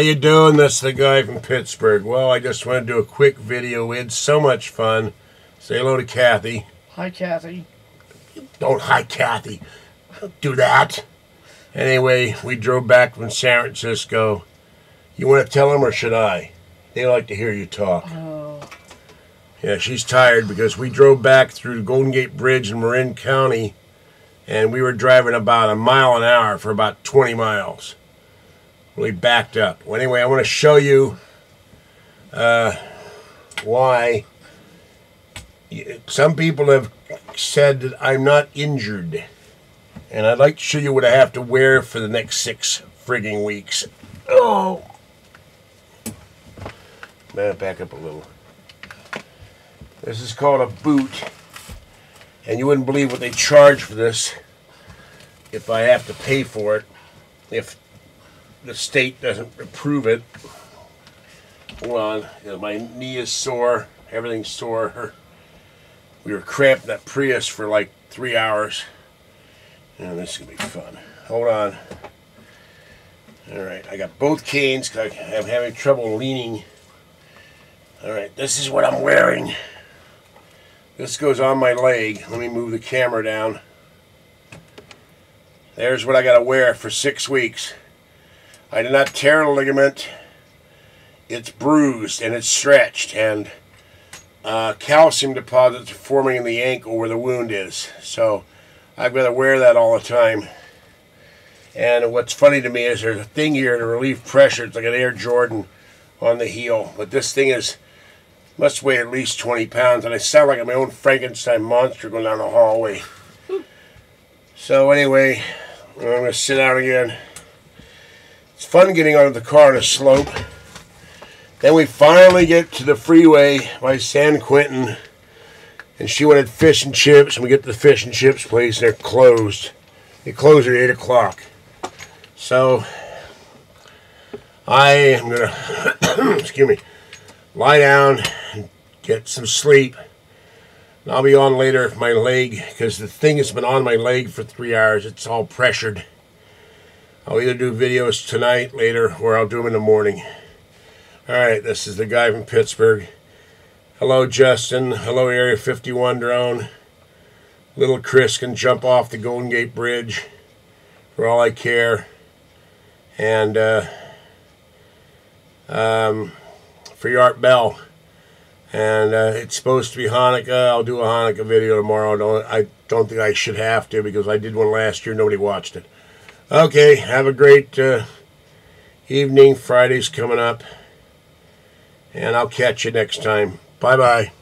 you doing? This is the guy from Pittsburgh. Well, I just want to do a quick video. We had so much fun. Say hello to Kathy. Hi, Kathy. Don't hi, Kathy. Don't do that. Anyway, we drove back from San Francisco. You want to tell them or should I? They like to hear you talk. Oh. Yeah, she's tired because we drove back through the Golden Gate Bridge in Marin County, and we were driving about a mile an hour for about 20 miles. We backed up. Well, anyway, I want to show you why some people have said that I'm not injured, and I'd like to show you what I have to wear for the next 6 frigging weeks. Oh, back up a little. This is called a boot, and you wouldn't believe what they charge for this if I have to pay for it, if the state doesn't approve it. Hold on, my knee is sore, everything's sore. We were cramped in that Prius for like 3 hours. And this is going to be fun. Hold on. Alright, I got both canes because I'm having trouble leaning. Alright, this is what I'm wearing. This goes on my leg. Let me move the camera down. There's what I got to wear for 6 weeks. I did not tear the ligament. It's bruised and it's stretched, and calcium deposits are forming in the ankle where the wound is. So I've got to wear that all the time. And what's funny to me is there's a thing here to relieve pressure. It's like an Air Jordan on the heel. But this thing is, must weigh at least 20 pounds. And I sound like my own Frankenstein monster going down the hallway. So anyway, I'm going to sit down again. It's fun getting out of the car on a slope. Then we finally get to the freeway by San Quentin, and she wanted fish and chips, and we get to the fish and chips place, and they're closed. They close at 8 o'clock. So I am going to, excuse me, lie down and get some sleep. And I'll be on later if my leg, because the thing has been on my leg for 3 hours. It's all pressured. I'll either do videos tonight, later, or I'll do them in the morning. Alright, this is the guy from Pittsburgh. Hello, Justin. Hello, Area 51 drone. Little Chris can jump off the Golden Gate Bridge for all I care. And free Art Bell. And it's supposed to be Hanukkah. I'll do a Hanukkah video tomorrow. I don't think I should have to, because I did one last year. Nobody watched it. Okay, have a great evening. Friday's coming up. And I'll catch you next time. Bye-bye.